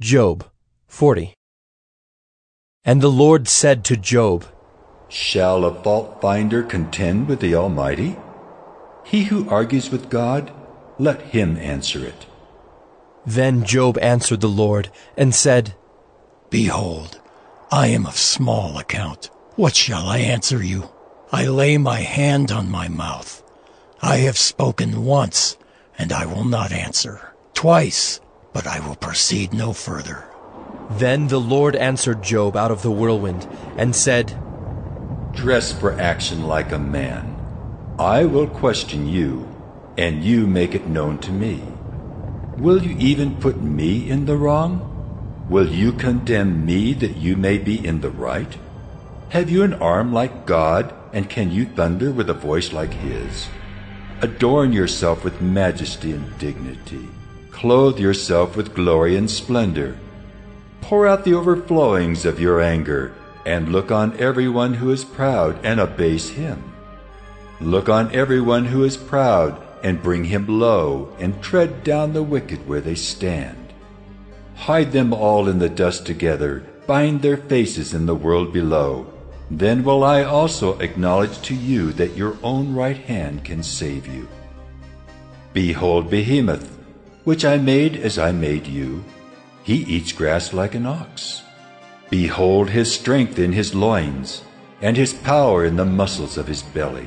Job 40. And the Lord said to Job, Shall a fault-finder contend with the Almighty? He who argues with God, let him answer it. Then Job answered the Lord, and said, Behold, I am of small account. What shall I answer you? I lay my hand on my mouth. I have spoken once, and I will not answer. Twice, but I will proceed no further. Then the Lord answered Job out of the whirlwind, and said, Dress for action like a man. I will question you, and you make it known to me. Will you even put me in the wrong? Will you condemn me that you may be in the right? Have you an arm like God, and can you thunder with a voice like his? Adorn yourself with majesty and dignity. Clothe yourself with glory and splendor. Pour out the overflowings of your anger, and look on everyone who is proud and abase him. Look on everyone who is proud and bring him low, and tread down the wicked where they stand. Hide them all in the dust together, bind their faces in the world below. Then will I also acknowledge to you that your own right hand can save you. Behold Behemoth, which I made as I made you. He eats grass like an ox. Behold his strength in his loins, and his power in the muscles of his belly.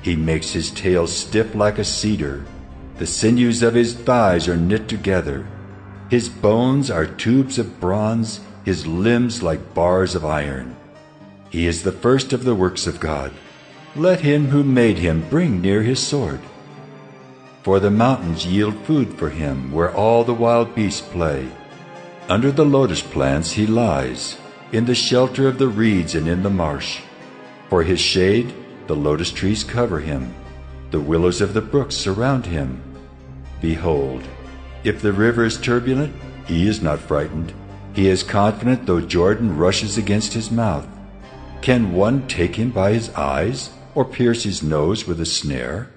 He makes his tail stiff like a cedar. The sinews of his thighs are knit together. His bones are tubes of bronze, his limbs like bars of iron. He is the first of the works of God. Let him who made him bring near his sword. For the mountains yield food for him, where all the wild beasts play. Under the lotus plants he lies, in the shelter of the reeds and in the marsh. For his shade, the lotus trees cover him. The willows of the brooks surround him. Behold, if the river is turbulent, he is not frightened. He is confident though Jordan rushes against his mouth. Can one take him by his eyes, or pierce his nose with a snare?